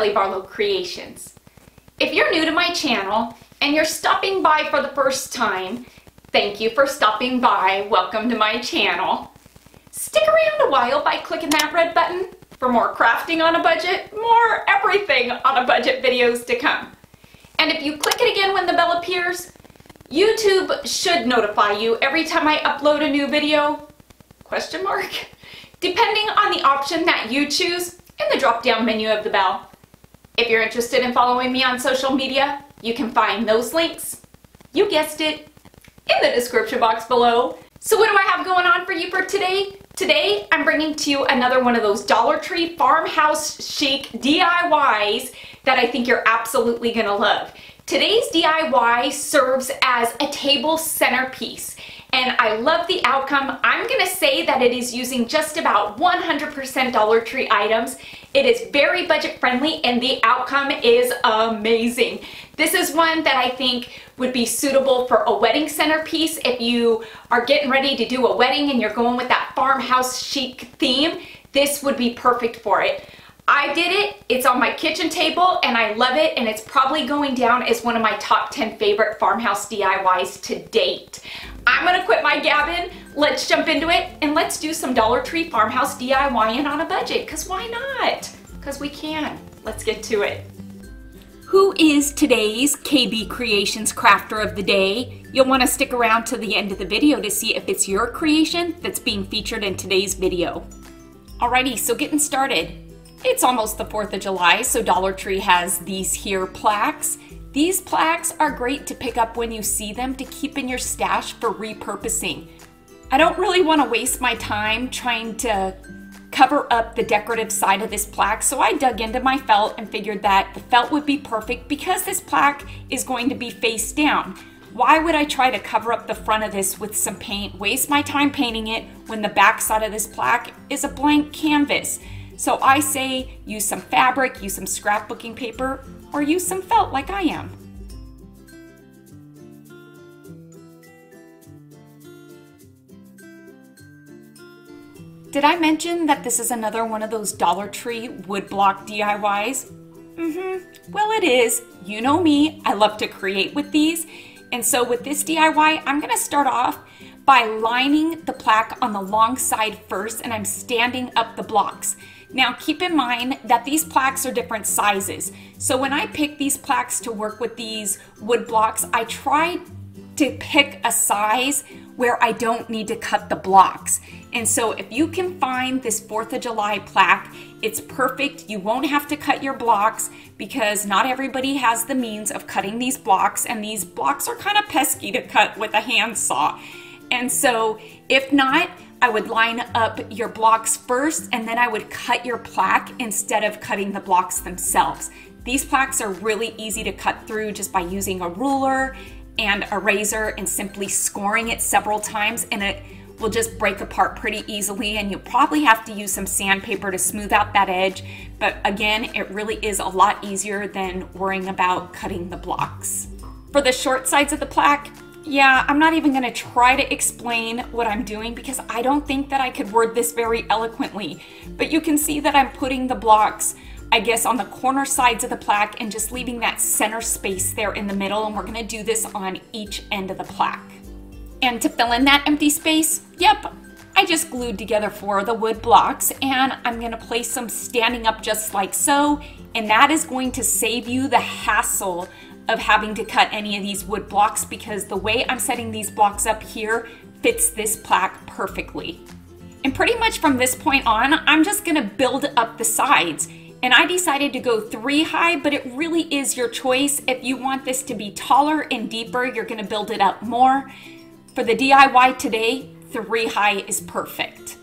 Kelly Barlow Creations. If you're new to my channel and you're stopping by for the first time, thank you for stopping by. Welcome to my channel. Stick around a while by clicking that red button for more crafting on a budget, more everything on a budget videos to come. And if you click it again when the bell appears, YouTube should notify you every time I upload a new video, depending on the option that you choose in the drop-down menu of the bell. If you're interested in following me on social media, you can find those links, you guessed it, in the description box below. So what do I have going on for you for today? Today, I'm bringing to you another one of those Dollar Tree farmhouse chic DIYs that I think you're absolutely gonna love. Today's DIY serves as a table centerpiece, and I love the outcome. I'm gonna say that it is using just about 100% Dollar Tree items. It is very budget friendly and the outcome is amazing. This is one that I think would be suitable for a wedding centerpiece. If you are getting ready to do a wedding and you're going with that farmhouse chic theme, this would be perfect for it. I did it, it's on my kitchen table and I love it, and it's probably going down as one of my top 10 favorite farmhouse DIYs to date. I'm gonna quit my gabbing, let's jump into it, and let's do some Dollar Tree farmhouse DIYing on a budget, cause why not? Cause we can. Let's get to it. Who is today's KB Creations crafter of the day? You'll wanna stick around to the end of the video to see if it's your creation that's being featured in today's video. Alrighty, so getting started. It's almost the 4th of July, so Dollar Tree has these here plaques. These plaques are great to pick up when you see them to keep in your stash for repurposing. I don't really want to waste my time trying to cover up the decorative side of this plaque, so I dug into my felt and figured that the felt would be perfect because this plaque is going to be face down. Why would I try to cover up the front of this with some paint, waste my time painting it when the back side of this plaque is a blank canvas? So I say use some fabric, use some scrapbooking paper, or use some felt like I am. Did I mention that this is another one of those Dollar Tree woodblock DIYs? Well, it is. You know me, I love to create with these. And so with this DIY, I'm gonna start off by lining the plaque on the long side first, and I'm standing up the blocks. Now keep in mind that these plaques are different sizes. So when I pick these plaques to work with these wood blocks, I try to pick a size where I don't need to cut the blocks. And so if you can find this 4th of July plaque, it's perfect. You won't have to cut your blocks because not everybody has the means of cutting these blocks, and these blocks are kind of pesky to cut with a handsaw. And so if not, I would line up your blocks first and then I would cut your plaque instead of cutting the blocks themselves. These plaques are really easy to cut through just by using a ruler and a razor and simply scoring it several times, and it will just break apart pretty easily, and you'll probably have to use some sandpaper to smooth out that edge. But again, it really is a lot easier than worrying about cutting the blocks. For the short sides of the plaque, yeah, I'm not even gonna try to explain what I'm doing because I don't think that I could word this very eloquently. But you can see that I'm putting the blocks, I guess, on the corner sides of the plaque and just leaving that center space there in the middle, and we're gonna do this on each end of the plaque. And to fill in that empty space, yep, I just glued together 4 of the wood blocks, and I'm gonna place them standing up just like so, and that is going to save you the hassle of having to cut any of these wood blocks because the way I'm setting these blocks up here fits this plaque perfectly. And pretty much from this point on, I'm just gonna build up the sides. And I decided to go 3 high, but it really is your choice. If you want this to be taller and deeper, you're gonna build it up more. For the DIY today, 3 high is perfect.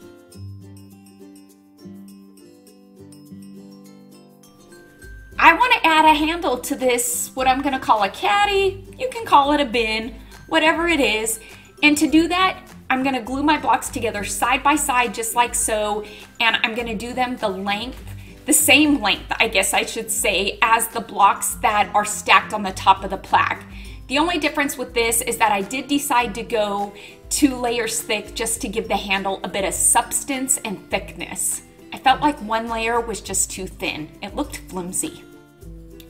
I want to add a handle to this, what I'm going to call a caddy. You can call it a bin, whatever it is. And to do that, I'm going to glue my blocks together side by side just like so, and I'm going to do them the same length, I guess I should say, as the blocks that are stacked on the top of the plaque. The only difference with this is that I did decide to go 2 layers thick just to give the handle a bit of substance and thickness. I felt like 1 layer was just too thin. It looked flimsy.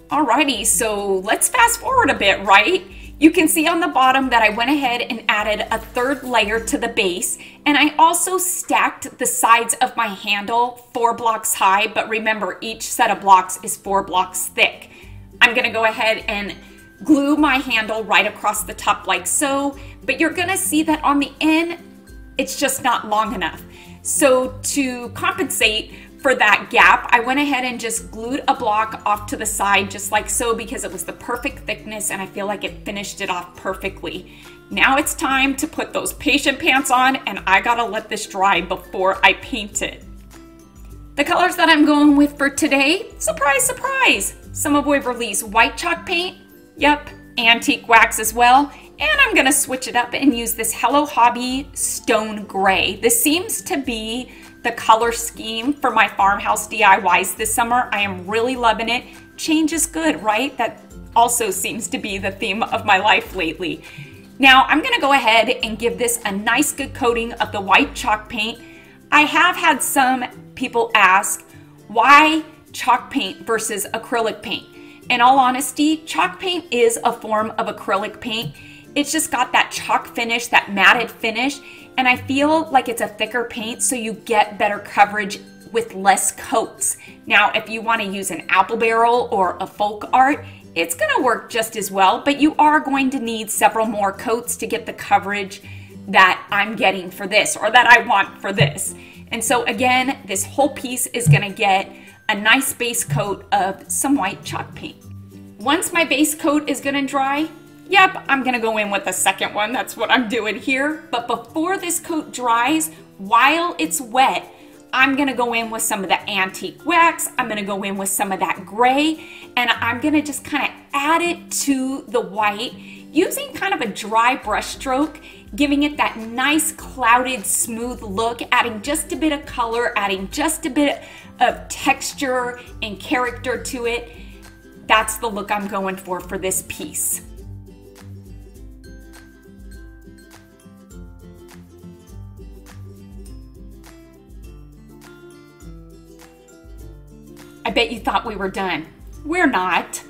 Alrighty, so let's fast forward a bit, right? You can see on the bottom that I went ahead and added a third layer to the base, and I also stacked the sides of my handle 4 blocks high, but remember each set of blocks is 4 blocks thick. I'm gonna go ahead and glue my handle right across the top like so, but you're gonna see that on the end, it's just not long enough. So to compensate for that gap, I went ahead and just glued a block off to the side just like so, because it was the perfect thickness and I feel like it finished it off perfectly. Now it's time to put those patient pants on, and I gotta let this dry before I paint it. The colors that I'm going with for today, surprise, surprise, some of Boye Release white chalk paint, yep, antique wax as well, and I'm gonna switch it up and use this Hello Hobby stone gray. This seems to be the color scheme for my farmhouse DIYs this summer. I am really loving it. Change is good, right? That also seems to be the theme of my life lately. Now I'm gonna go ahead and give this a nice good coating of the white chalk paint. I have had some people ask, why chalk paint versus acrylic paint? In all honesty, chalk paint is a form of acrylic paint. It's just got that chalk finish, that matted finish, and I feel like it's a thicker paint, so you get better coverage with less coats. Now, if you wanna use an apple barrel or a folk art, it's gonna work just as well, but you are going to need several more coats to get the coverage that I'm getting for this, or that I want for this. And so again, this whole piece is gonna get a nice base coat of some white chalk paint. Once my base coat is gonna dry, yep, I'm gonna go in with a second one. That's what I'm doing here. But before this coat dries, while it's wet, I'm gonna go in with some of the antique wax. I'm gonna go in with some of that gray, and I'm gonna just kind of add it to the white using kind of a dry brush stroke, giving it that nice clouded, smooth look, adding just a bit of color, adding just a bit of texture and character to it. That's the look I'm going for this piece. I bet you thought we were done. We're not.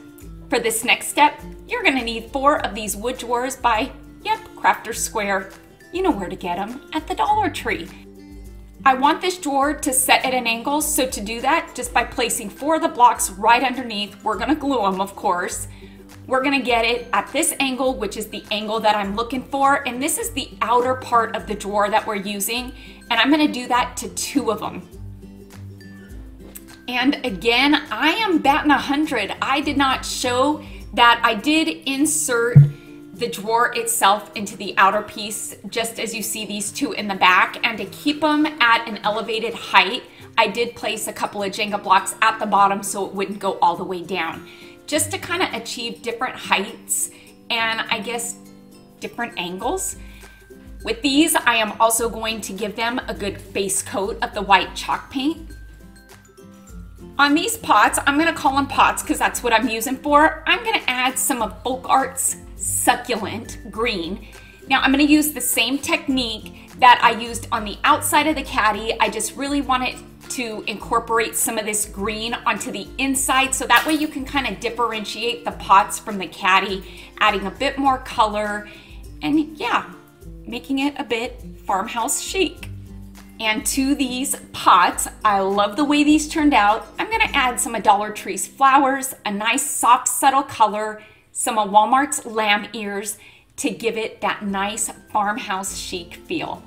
For this next step, you're gonna need 4 of these wood drawers by, yep, Crafter's Square. You know where to get them, at the Dollar Tree. I want this drawer to set at an angle, so to do that, just by placing 4 of the blocks right underneath, we're gonna glue them, of course. We're gonna get it at this angle, which is the angle that I'm looking for, and this is the outer part of the drawer that we're using, and I'm gonna do that to 2 of them. And again, I am batting 100. I did not show that I did insert the drawer itself into the outer piece, just as you see these 2 in the back. And to keep them at an elevated height, I did place a couple of Jenga blocks at the bottom so it wouldn't go all the way down, just to kind of achieve different heights and I guess different angles. With these, I am also going to give them a good base coat of the white chalk paint. On these pots, I'm gonna call them pots because that's what I'm using for. I'm gonna add some of Folk Art's succulent green. Now I'm gonna use the same technique that I used on the outside of the caddy. I just really wanted to incorporate some of this green onto the inside, so that way you can kind of differentiate the pots from the caddy, adding a bit more color and yeah, making it a bit farmhouse chic. And to these pots, I love the way these turned out, I'm gonna add some of Dollar Tree's flowers, a nice soft, subtle color, some of Walmart's lamb ears to give it that nice farmhouse chic feel.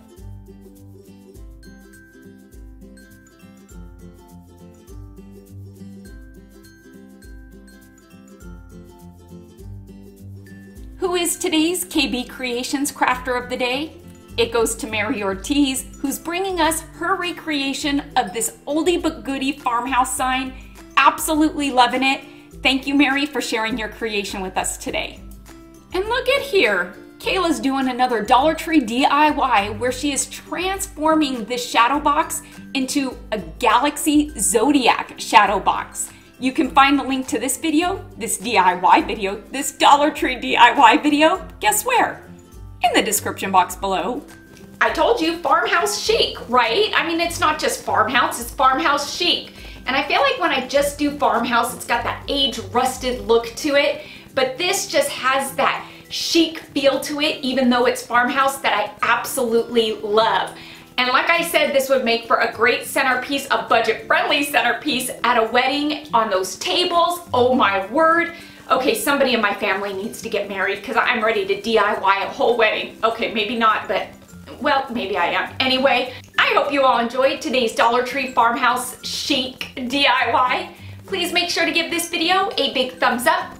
Who is today's KB Creations Crafter of the Day? It goes to Mary Ortiz, who's bringing us her recreation of this oldie but goodie farmhouse sign. Absolutely loving it. Thank you, Mary, for sharing your creation with us today. And look at here. Kayla's doing another Dollar Tree DIY where she is transforming this shadow box into a Galaxy Zodiac shadow box. You can find the link to this video, this DIY video, this Dollar Tree DIY video, guess where? In the description box below. I told you, farmhouse chic, right? I mean, it's not just farmhouse, it's farmhouse chic. And I feel like when I just do farmhouse, it's got that age-rusted look to it, but this just has that chic feel to it, even though it's farmhouse, that I absolutely love. And like I said, this would make for a great centerpiece, a budget-friendly centerpiece at a wedding, on those tables. Oh my word. Okay, somebody in my family needs to get married because I'm ready to DIY a whole wedding. Okay, maybe not, but well, maybe I am. Anyway, I hope you all enjoyed today's Dollar Tree farmhouse chic DIY. Please make sure to give this video a big thumbs up.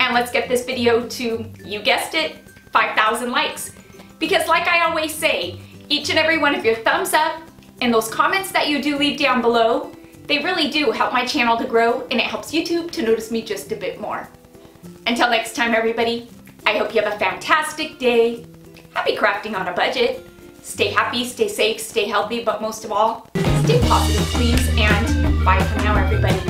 And let's get this video to, you guessed it, 5,000 likes. Because like I always say, each and every one of your thumbs up and those comments that you do leave down below, they really do help my channel to grow, and it helps YouTube to notice me just a bit more. Until next time, everybody, I hope you have a fantastic day. Happy crafting on a budget. Stay happy, stay safe, stay healthy, but most of all, stay positive, please, and bye for now, everybody.